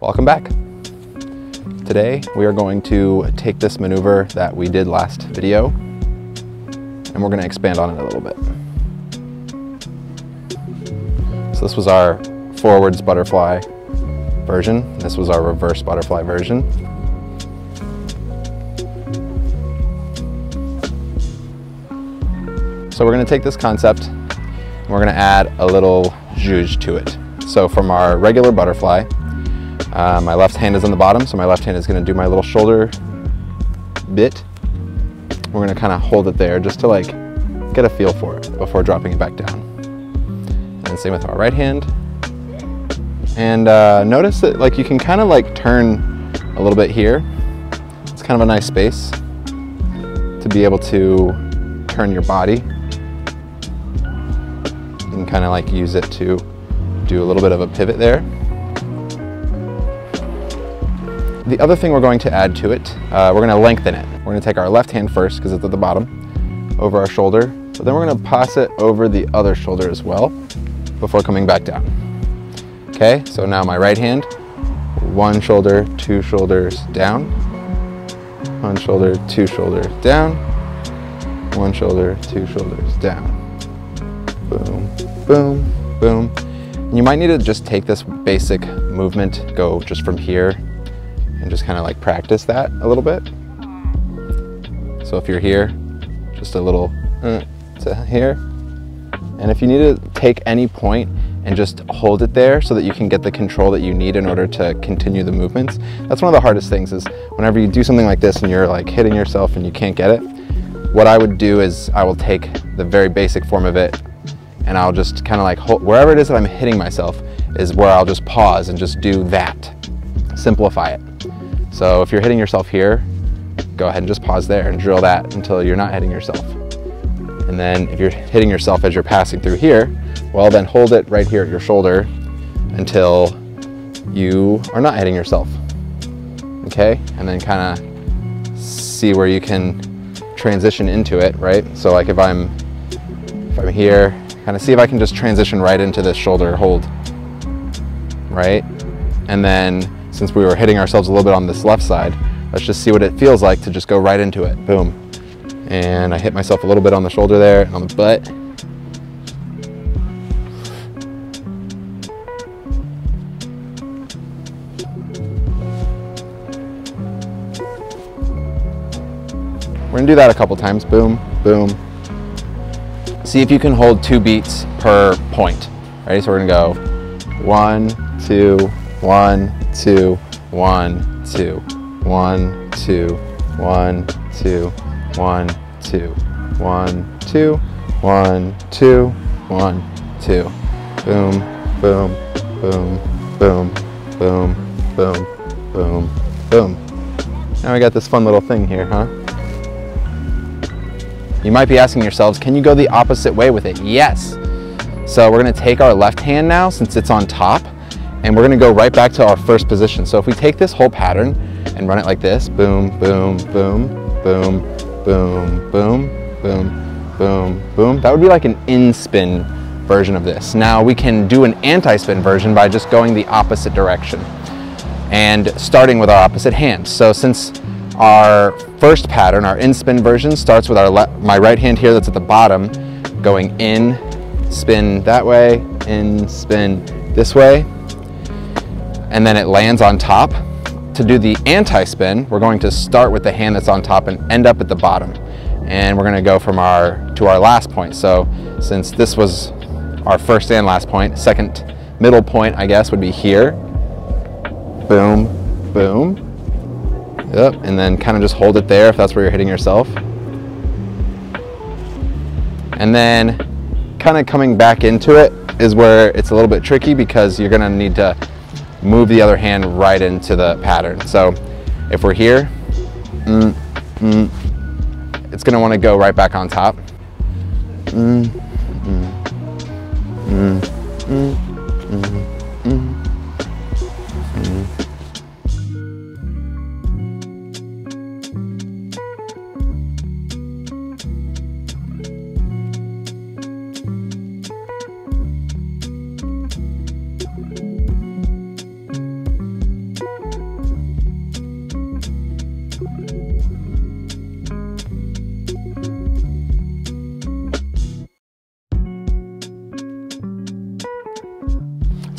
Welcome back. Today we are going to take this maneuver that we did last video and we're going to expand on it a little bit. So this was our forwards butterfly version. This was our reverse butterfly version. So we're going to take this concept and we're going to add a little zhuzh to it. So from our regular butterfly, my left hand is on the bottom, so my left hand is going to do my little shoulder bit. We're going to kind of hold it there just to like get a feel for it before dropping it back down. And same with our right hand. And notice that like you can kind of like turn a little bit here. It's kind of a nice space to be able to turn your body. You can kind of like use it to do a little bit of a pivot there. The other thing we're going to add to it, we're going to lengthen it. We're going to take our left hand first because it's at the bottom, over our shoulder, but then we're going to pass it over the other shoulder as well before coming back down. Okay, so now my right hand, one shoulder, two shoulders down, one shoulder, two shoulders down, one shoulder, two shoulders down. Boom, boom, boom. And you might need to just take this basic movement, go just from here, and just kind of like practice that a little bit. So if you're here, just a little to here. And if you need to take any point and just hold it there so that you can get the control that you need in order to continue the movements. That's one of the hardest things is whenever you do something like this and you're like hitting yourself and you can't get it, what I would do is I will take the very basic form of it and I'll just kind of like hold, wherever it is that I'm hitting myself is where I'll just pause and just do that, simplify it. So if you're hitting yourself here, go ahead and just pause there and drill that until you're not hitting yourself. And then if you're hitting yourself as you're passing through here, well then hold it right here at your shoulder until you are not hitting yourself. Okay? And then kind of see where you can transition into it, right? So like if I'm here, kind of see if I can just transition right into this shoulder hold, right? And then since we were hitting ourselves a little bit on this left side, let's just see what it feels like to just go right into it. Boom. And I hit myself a little bit on the shoulder there and on the butt. We're gonna do that a couple times. Boom, boom. See if you can hold two beats per point. Ready? So we're gonna go one, two, one, two, one, two, one, two, one, two, one, two, one, two, one, two, one, two. Boom, boom, boom, boom, boom, boom, boom, boom. Now we got this fun little thing here, huh? You might be asking yourselves, can you go the opposite way with it? Yes. So we're gonna take our left hand now since it's on top. And we're gonna go right back to our first position. So if we take this whole pattern and run it like this, boom, boom, boom, boom, boom, boom, boom, boom, boom, that would be like an in-spin version of this. Now we can do an anti-spin version by just going the opposite direction and starting with our opposite hand. So since our first pattern, our in-spin version, starts with my right hand here that's at the bottom, going in, spin that way, in, spin this way, and then it lands on top. To do the anti-spin, we're going to start with the hand that's on top and end up at the bottom. And we're gonna go from to our last point. So since this was our first and last point, second middle point, I guess, would be here. Boom, boom. Yep, and then kind of just hold it there if that's where you're hitting yourself. And then kind of coming back into it is where it's a little bit tricky because you're gonna need to move the other hand right into the pattern. So if we're here, it's gonna wanna go right back on top.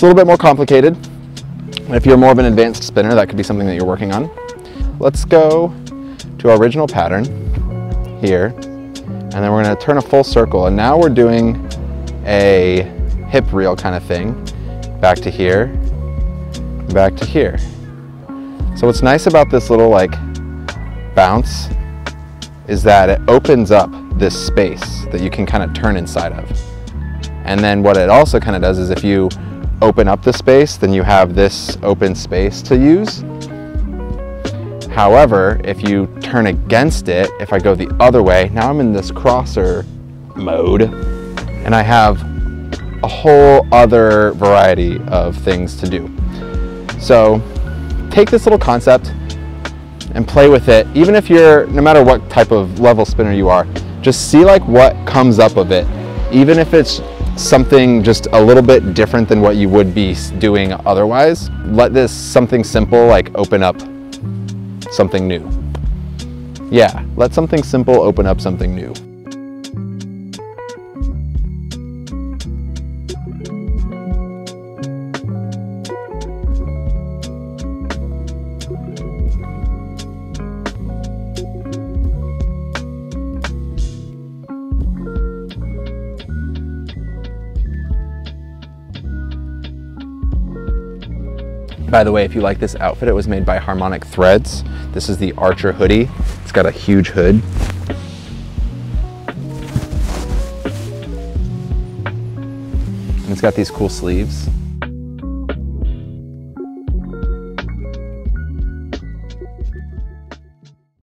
It's a little bit more complicated. If you're more of an advanced spinner, that could be something that you're working on. Let's go to our original pattern here, and then we're going to turn a full circle, and now we're doing a hip reel kind of thing, back to here, back to here. So what's nice about this little like bounce is that it opens up this space that you can kind of turn inside of. And then what it also kind of does is if you open up the space, then you have this open space to use. However, if you turn against it, if I go the other way, now I'm in this crosser mode and I have a whole other variety of things to do. So take this little concept and play with it. Even if you're, no matter what type of level spinner you are, just see like what comes up of it. Even if it's something just a little bit different than what you would be doing otherwise, let this something simple like open up something new. Yeah, let something simple open up something new. By the way, if you like this outfit, it was made by Harmonic Threads. This is the Archer hoodie. It's got a huge hood. And it's got these cool sleeves.